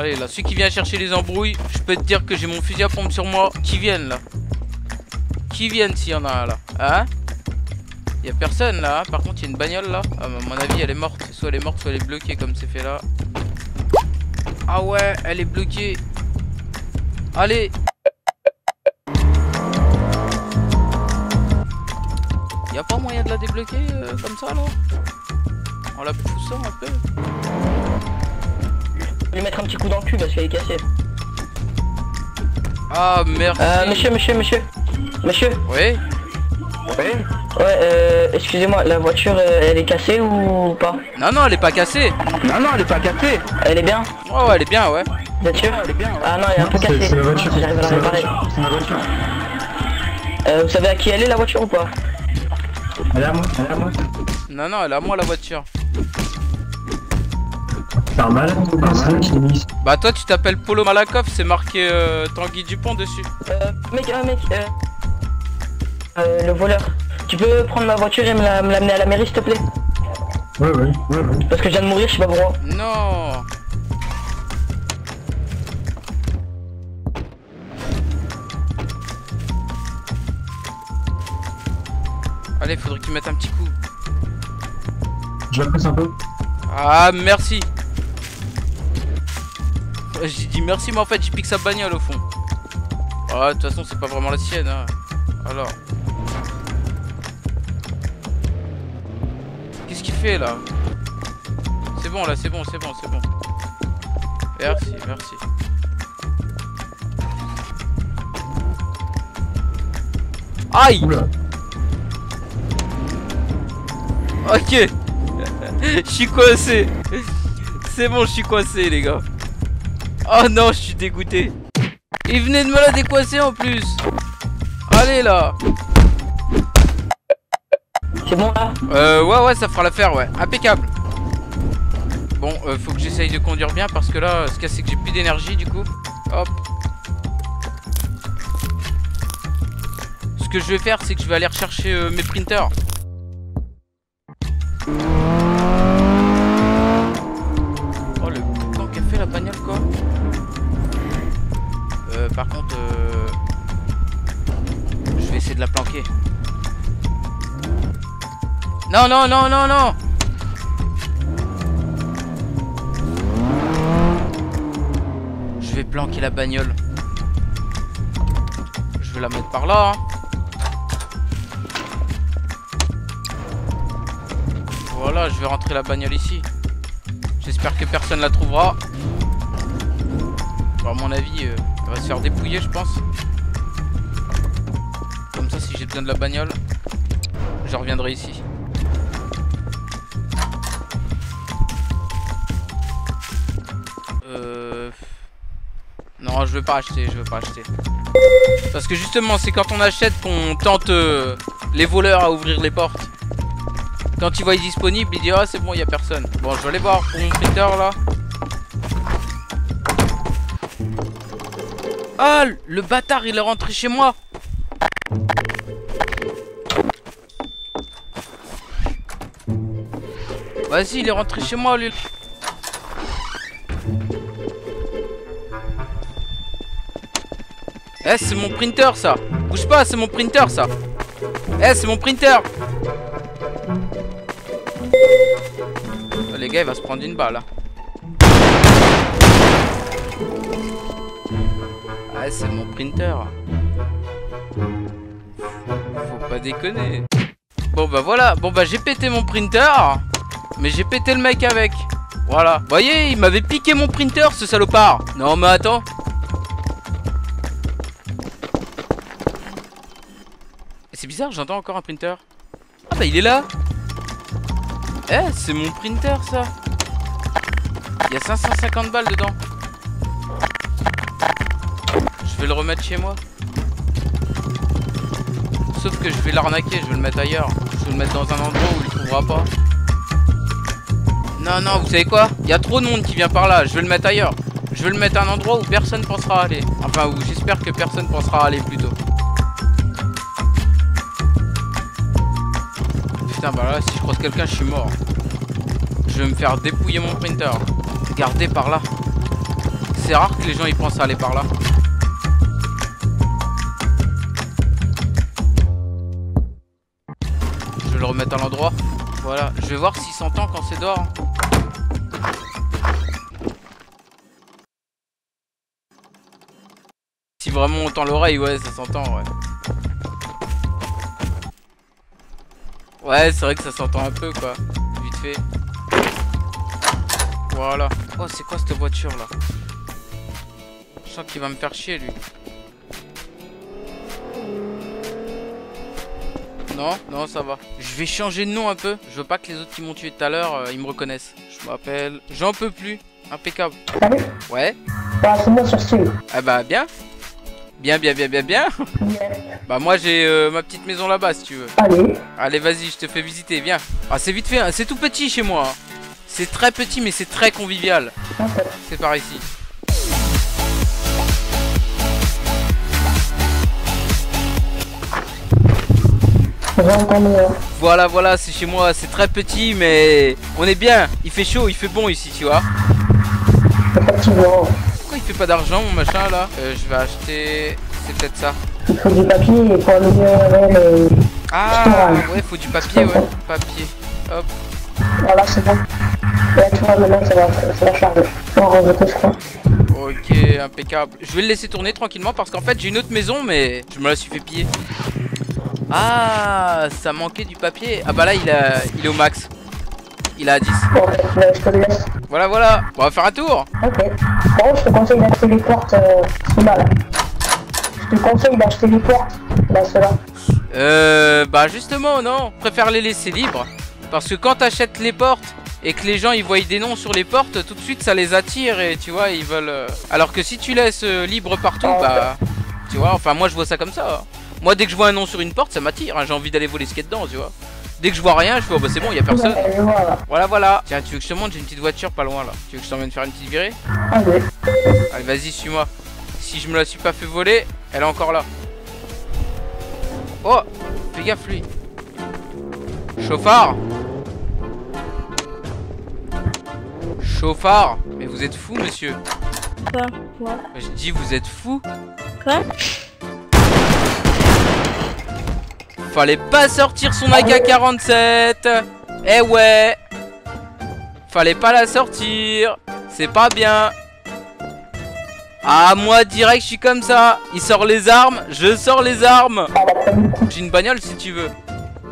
Allez là, celui qui vient chercher les embrouilles, je peux te dire que j'ai mon fusil à pompe sur moi. Qui viennent là? Qui viennent s'il y en a un là? Hein? Y'a personne là, hein. Par contre il y a une bagnole là. Ah, à mon avis elle est morte. Soit elle est morte, soit elle est bloquée comme c'est fait là. Ah ouais, elle est bloquée. Allez. Y'a pas moyen de la débloquer comme ça là? En la poussant un peu. Je vais lui mettre un petit coup dans le cul parce qu'elle est cassée. Ah merde. Monsieur. Oui. Ouais, excusez-moi, la voiture elle est cassée ou pas? Non, elle est pas cassée. Elle est bien. Oh, elle est bien, ouais. Vous êtes sûr? Ah non, elle est un peu cassée. C'est la voiture. J'arrive à la réparer. C'est ma voiture. Vous savez à qui elle est la voiture ou pas? Elle est à moi, Non, elle est à moi la voiture. C'est un malade ou pas? Bah, toi tu t'appelles Polo Malakoff, c'est marqué Tanguy Dupont dessus. Le voleur, tu peux prendre ma voiture et me l'amener à la mairie s'il te plaît? Ouais. Parce que je viens de mourir, je sais pas pourquoi. Non. Allez, faudrait qu'il mette un petit coup. Je la presse un peu. Ah, merci. J'ai dit merci, mais en fait, j'ai piqué sa bagnole au fond. Ah, de toute façon, c'est pas vraiment la sienne, hein. Alors, qu'est-ce qu'il fait là? C'est bon là, c'est bon. Merci. Aïe. Oula. Ok. Je suis coincé. C'est bon, je suis coincé les gars. Oh non, je suis dégoûté. Il venait de me la décoincer en plus. Allez là. C'est bon là? Ouais, ça fera l'affaire, ouais. Impeccable. Bon, faut que j'essaye de conduire bien parce que là, ce cas c'est que j'ai plus d'énergie du coup. Hop. Ce que je vais faire, c'est que je vais aller rechercher mes printers. Oh le boucan qu'a fait la bagnole quoi. Par contre... Je vais essayer de la planquer. Non. Je vais planquer la bagnole. Je vais la mettre par là. Hein. Voilà, je vais rentrer la bagnole ici. J'espère que personne la trouvera. Bon, à mon avis, elle va se faire dépouiller, je pense. Si j'ai besoin de la bagnole, je reviendrai ici. Non, je veux pas acheter. Parce que justement, c'est quand on achète qu'on tente les voleurs à ouvrir les portes. Quand ils voient disponible, ils disent ah, c'est bon, il y a personne. Bon, je vais aller voir pour mon printer là. Ah, le bâtard, il est rentré chez moi. Vas-y, il est rentré chez moi, lui. Eh, c'est mon printer, ça. Bouge pas, c'est mon printer, ça. Eh, c'est mon printer. Oh, les gars, il va se prendre une balle. Ah, c'est mon printer. Faut pas déconner. Bon, bah voilà. Bon, bah j'ai pété mon printer. Mais j'ai pété le mec avec. Voilà. Voyez, il m'avait piqué mon printer, ce salopard. Non, mais attends. C'est bizarre, j'entends encore un printer. Ah bah, il est là. Eh, c'est mon printer, ça. Il y a 550 balles dedans. Je vais le remettre chez moi. Sauf que je vais l'arnaquer, je vais le mettre ailleurs. Je vais le mettre dans un endroit où il ne trouvera pas. Non, vous savez quoi? Il y a trop de monde qui vient par là, je vais le mettre ailleurs. Je vais le mettre à un endroit où personne pensera aller. Enfin, où j'espère que personne pensera aller plutôt. Putain, bah là, si je croise quelqu'un, je suis mort. Je vais me faire dépouiller mon printer. Regardez par là. C'est rare que les gens y pensent à aller par là. Je vais le remettre à l'endroit. Voilà, je vais voir s'il s'entend quand c'est dehors. Si vraiment on tend l'oreille, ouais, ça s'entend, ouais. Ouais, c'est vrai que ça s'entend un peu, quoi. Vite fait. Voilà. Oh, c'est quoi cette voiture, là? Je sens qu'il va me faire chier, lui. Non, non, ça va. Je vais changer de nom un peu. Je veux pas que les autres qui m'ont tué tout à l'heure, ils me reconnaissent. Je m'appelle... J'en peux plus. Impeccable. Salut. Ouais. Bah, c'est moi sur Steam. Ah bah, bien. Bien. Yeah. Bah moi j'ai ma petite maison là-bas si tu veux. Allez. Allez vas-y, je te fais visiter, viens. Ah c'est vite fait, hein. C'est tout petit chez moi. Hein. C'est très petit mais c'est très convivial. Okay. C'est par ici. Voilà, c'est chez moi. C'est très petit mais on est bien. Il fait chaud, il fait bon ici, tu vois. Il fait pas d'argent mon machin là. Je vais acheter, c'est peut-être ça. Il faut du papier pour allumer le... Ah ouais, faut du papier, ouais. Papier, hop. Voilà, c'est bon. Là tu vois maintenant c'est la charge. On revient je crois. Ok, impeccable. Je vais le laisser tourner tranquillement parce qu'en fait j'ai une autre maison mais je me la suis fait piller. Ah, ça manquait du papier. Ah bah là il est au max. Il est à 10. Voilà. On va faire un tour. Ok. Par contre, je te conseille d'acheter les portes ceux-là. Je te conseille d'acheter les portes là, ceux-là. Bah justement, non. Je préfère les laisser libres. Parce que quand t'achètes les portes et que les gens ils voient des noms sur les portes, tout de suite ça les attire et tu vois, ils veulent... Alors que si tu laisses libre partout, bah... Tu vois, enfin moi je vois ça comme ça. Moi dès que je vois un nom sur une porte, ça m'attire. Hein. J'ai envie d'aller voler ce qu'il y a dedans, tu vois. Dès que je vois rien, je fais oh bah c'est bon, y'a personne. Voilà. Tiens, tu veux que je te montre, j'ai une petite voiture pas loin là. Tu veux que je t'emmène faire une petite virée? Allez. Allez, vas-y, suis-moi. Si je me la suis pas fait voler, elle est encore là. Oh, fais gaffe lui. Chauffard. Mais vous êtes fou, monsieur. Quoi? Je dis vous êtes fou. Quoi? Fallait pas sortir son AK-47. Eh ouais. Fallait pas la sortir. C'est pas bien. Ah moi direct je suis comme ça. Il sort les armes, je sors les armes. J'ai une bagnole si tu veux.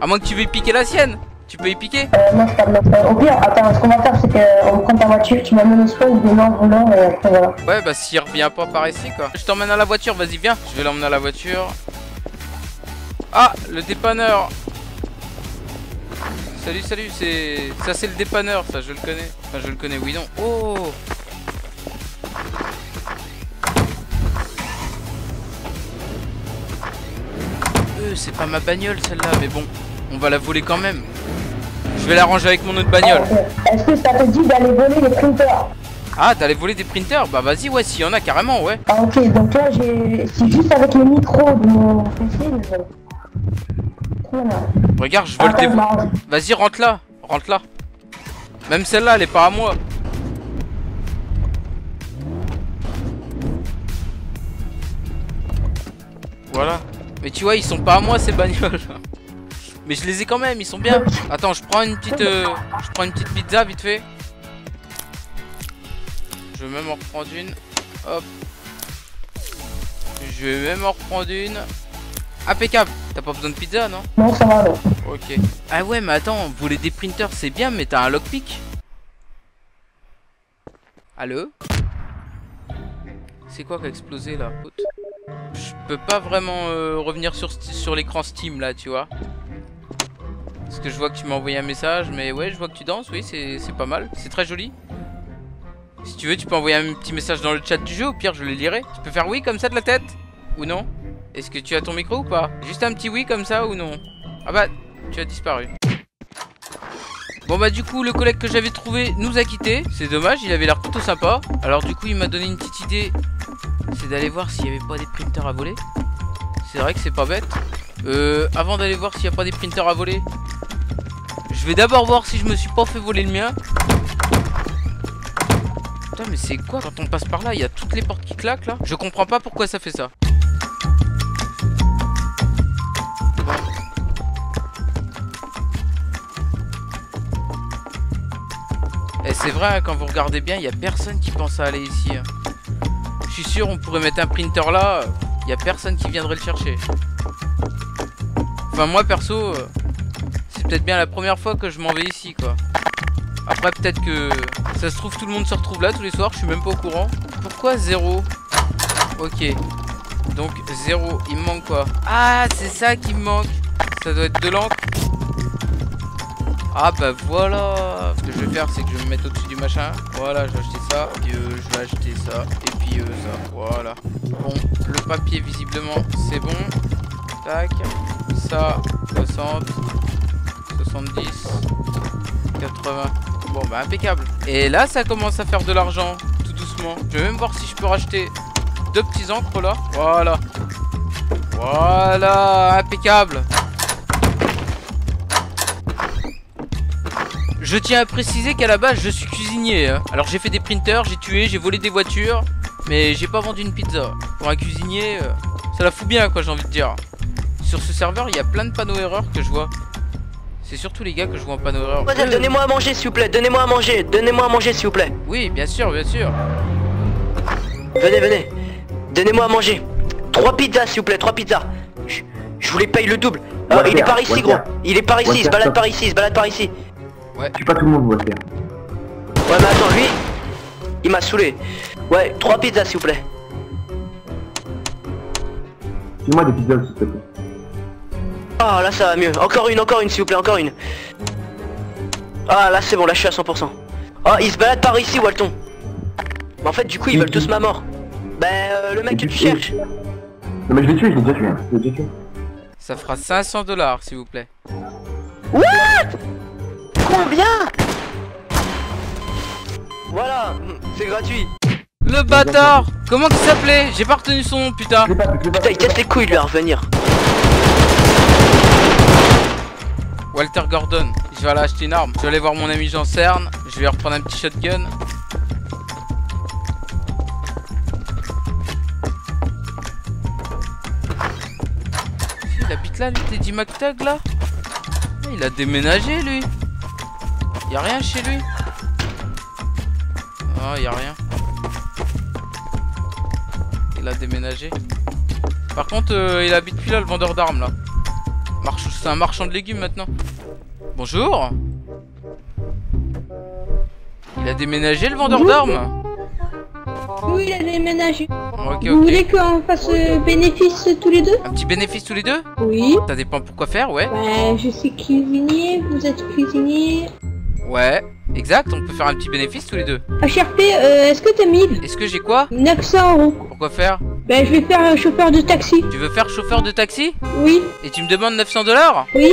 À moins que tu veuilles piquer la sienne. Tu peux y piquer? Non je parle de... Au pire, attends, ce qu'on va faire c'est qu'on prend ta voiture, tu m'amènes au spawn, non, et après voilà. Ouais bah s'il revient pas par ici quoi. Je t'emmène à la voiture, vas-y viens. Je vais l'emmener à la voiture. Ah, le dépanneur. Salut, c'est... Ça c'est le dépanneur, ça je le connais. Enfin je le connais, oui non. Oh. C'est pas ma bagnole celle-là, mais bon, on va la voler quand même. Je vais la ranger avec mon autre bagnole. Est-ce que ça te dit d'aller voler les printers? Ah, t'allais voler des printers? Bah vas-y, ouais, s'il y en a carrément, ouais. Ah ok, donc là j'ai... C'est juste avec le micro de mon PC. Regarde, je vole tes... Vas-y, rentre là. Même celle-là, elle est pas à moi. Voilà. Mais tu vois, ils sont pas à moi ces bagnoles. Mais je les ai quand même, ils sont bien. Attends, je prends une petite pizza vite fait. Je vais même en reprendre une. Hop. Je vais même en reprendre une. Impeccable. T'as pas besoin de pizza, non? Non, ça va, non. Ok. Ah ouais, mais attends, voler des printers, c'est bien, mais t'as un lockpick. Allô? C'est quoi qui a explosé, là? Je peux pas vraiment revenir sur l'écran Steam, là, tu vois. Parce que je vois que tu m'as envoyé un message, mais ouais, je vois que tu danses, oui, c'est pas mal. C'est très joli. Si tu veux, tu peux envoyer un petit message dans le chat du jeu, au pire, je le lirai. Tu peux faire oui, comme ça, de la tête? Ou non? Est-ce que tu as ton micro ou pas? Juste un petit oui comme ça ou non? Ah bah, tu as disparu. Bon bah du coup, le collègue que j'avais trouvé nous a quittés. C'est dommage, il avait l'air plutôt sympa. Alors du coup, il m'a donné une petite idée. C'est d'aller voir s'il n'y avait pas des printers à voler. C'est vrai que c'est pas bête. Avant d'aller voir s'il n'y a pas des printers à voler, je vais d'abord voir si je me suis pas fait voler le mien. Putain mais c'est quoi? Quand on passe par là, il y a toutes les portes qui claquent là. Je comprends pas pourquoi ça fait ça. Et c'est vrai, quand vous regardez bien, il n'y a personne qui pense à aller ici. Je suis sûr, on pourrait mettre un printer là, il n'y a personne qui viendrait le chercher. Enfin, moi perso, c'est peut-être bien la première fois que je m'en vais ici, quoi. Après, peut-être que ça se trouve, tout le monde se retrouve là tous les soirs, je suis même pas au courant. Pourquoi 0? Ok. Donc 0, il me manque quoi? Ah, c'est ça qui me manque. Ça doit être de l'encre. Ah bah voilà. Ce que je vais faire c'est que je vais me mettre au dessus du machin. Voilà, je vais acheter ça, et je vais acheter ça, et puis ça, voilà. Bon, le papier visiblement c'est bon. Tac. Ça, 60 70 80. Bon bah impeccable. Et là ça commence à faire de l'argent, tout doucement. Je vais même voir si je peux racheter 2 petits encres là. Voilà. Voilà, impeccable. Je tiens à préciser qu'à la base je suis cuisinier. Alors j'ai fait des printers, j'ai tué, j'ai volé des voitures, mais j'ai pas vendu une pizza. Pour un cuisinier, ça la fout bien quoi, j'ai envie de dire. Sur ce serveur il y a plein de panneaux erreurs que je vois. C'est surtout les gars que je vois en panneau erreur. Donnez-moi à manger s'il vous plaît, donnez-moi à manger, donnez-moi à manger s'il vous plaît. Oui bien sûr, bien sûr. Venez, venez, donnez-moi à manger. 3 pizzas s'il vous plaît, 3 pizzas. Je vous les paye le double. Il est par ici gros, il est par ici, il se balade par ici, il se balade par ici. Ouais. Je suis pas tout le monde, moi, faire. Ouais, mais attends, lui, il m'a saoulé. Ouais, 3 pizzas, s'il vous plaît. Fais-moi des pizzas, s'il te plaît. Ah, là, ça va mieux. Encore une, s'il vous plaît, encore une. Ah, là, c'est bon, là, je suis à 100%. Ah, il se balade par ici, Walton. Mais en fait, du coup, ils veulent tous ma mort. Bah, le mec que tu cherches. Non, mais je l'ai tué, je l'ai déjà tué. Ça fera 500 $, s'il vous plaît. What? Combien? Voilà, c'est gratuit. Le bâtard! Comment il s'appelait? J'ai pas retenu son nom, putain. Putain, il casse les couilles, lui, à revenir. Walter Gordon, je vais aller acheter une arme. Je vais aller voir mon ami Jean Cerne. Je vais lui reprendre un petit shotgun. Il habite là, lui, Teddy McTug, là? Il a déménagé, lui. Y'a rien chez lui. Ah, y'a rien. Il a déménagé. Par contre, il habite plus là, le vendeur d'armes, là. C'est un marchand de légumes, maintenant. Bonjour. Il a déménagé, le vendeur d'armes? Oui, il a déménagé. Okay, vous voulez qu'on fasse bénéfice tous les deux? Un petit bénéfice tous les deux? Oui. Ça dépend pourquoi faire, ouais. Bah, je suis cuisinier, vous êtes cuisinier. Ouais, exact, on peut faire un petit bénéfice tous les deux. HRP, est-ce que t'as 1000? Est-ce que j'ai quoi? 900 €. Pourquoi faire? Bah, je vais faire chauffeur de taxi. Tu veux faire chauffeur de taxi? Oui. Et tu me demandes 900 $? Oui.